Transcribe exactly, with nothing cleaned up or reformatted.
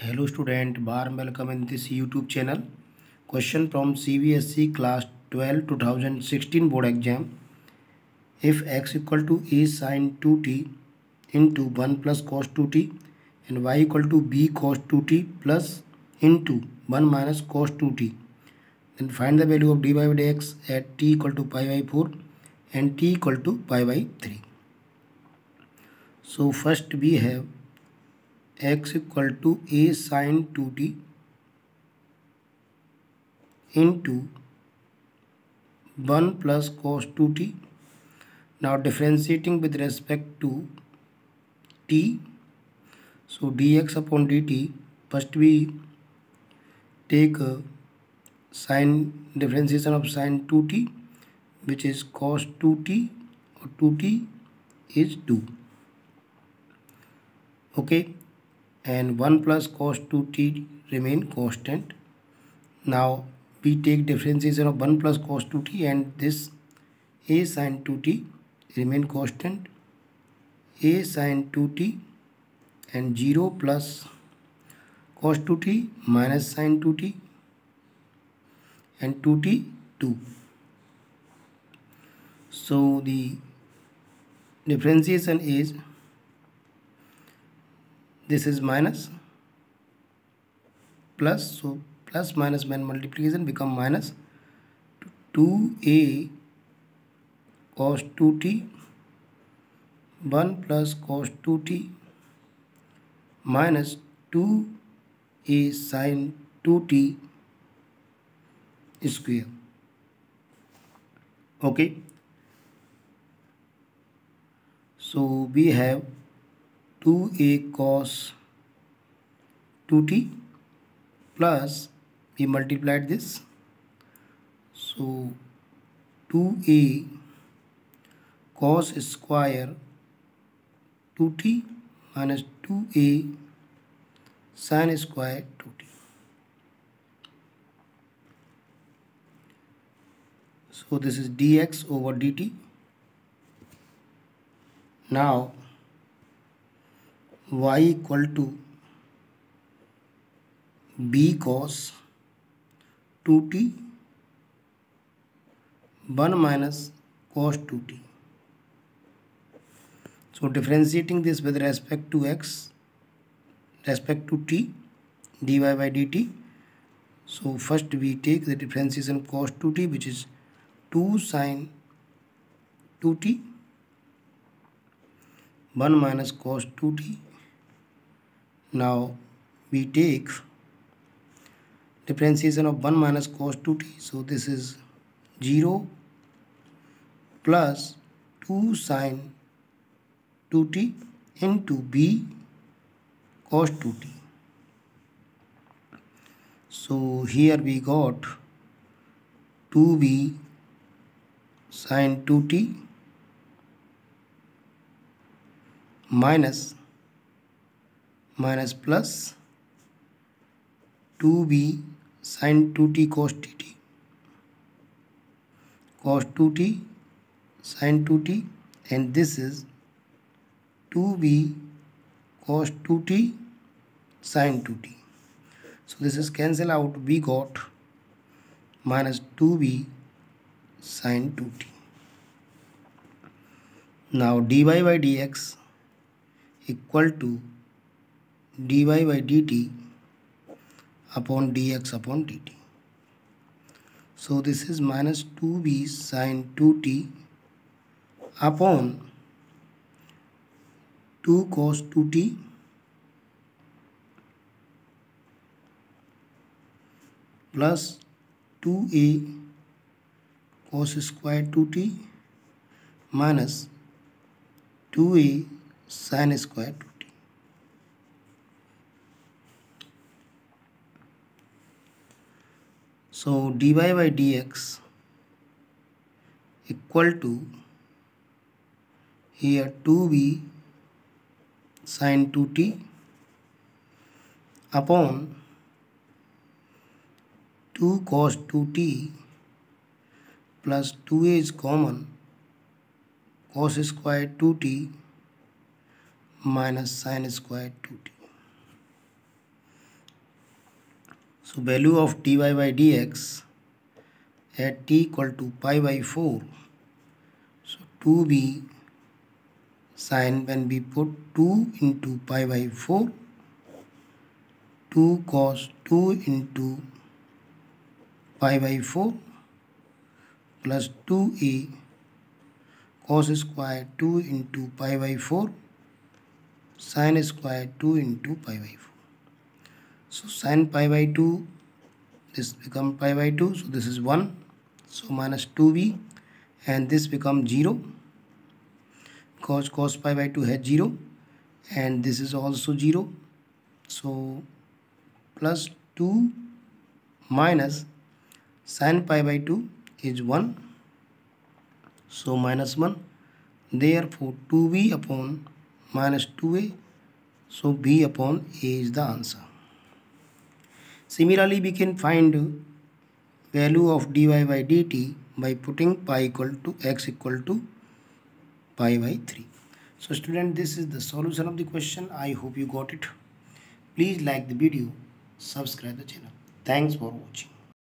Hello student, warm welcome in this YouTube channel. Question from C B S E class twelve twenty sixteen board exam. If x equal to a sin two t into one plus cos two t and y equal to b cos two t plus into one minus cos two t, then find the value of dy by dx at t equal to pi by four and t equal to pi by three. So first we have x equal to a sin two t into one plus cos two t. Now differentiating with respect to t, so dx upon dt, first we take a sin differentiation of sin two t, which is cos two t, or two t is two, okay, and one plus cos two t remain constant. Now we take differentiation of one plus cos two t and this a sin two t remain constant. A sin two t and zero plus cos two t minus sin two t and two t two. So the differentiation is, this is minus plus, so plus minus when multiplication become minus two a cos two t, one plus cos two t minus two a sin two t square, okay. So we have two a cos two t plus we multiplied this, so two a cos square two t minus two a sin square two t. So this is dx over dt. Now y equal to b cos two t, one minus cos two t. So differentiating this with respect to x, respect to t, dy by dt. So first we take the differentiation cos two t, which is two sin two t, one minus cos two t. Now we take differentiation of one minus cos two t, so this is zero plus two sin two t into b cos two t. So here we got two b sin two t minus minus plus two b sin two t cos dt, cos two t sin two t, and this is two b cos two t sin two t. So this is cancel out, we got minus two b sin two t. Now dy by dx equal to dy by dt upon dx upon dt. So this is minus two b sin two t upon two cos two t plus two a cos square two t minus two a sin square two t. So dy by dx equal to here two b sin two t upon two cos two t plus two a is common, cos square two t minus sin square two t. So value of dy by dx at t equal to pi by four. So two b sine, when we put two into pi by four, two cos two into pi by four plus two e cos square two into pi by four sin square two into pi by four. So sin pi by two, this become pi by two, so this is one, so minus two b, and this becomes zero because cos pi by two has zero, and this is also zero, so plus two minus sin pi by two is one, so minus one, therefore two b upon minus two a, so b upon a is the answer. Similarly, we can find value of dy by dt by putting pi equal to x equal to pi by three. So student, this is the solution of the question. I hope you got it. Please like the video, subscribe the channel. Thanks for watching.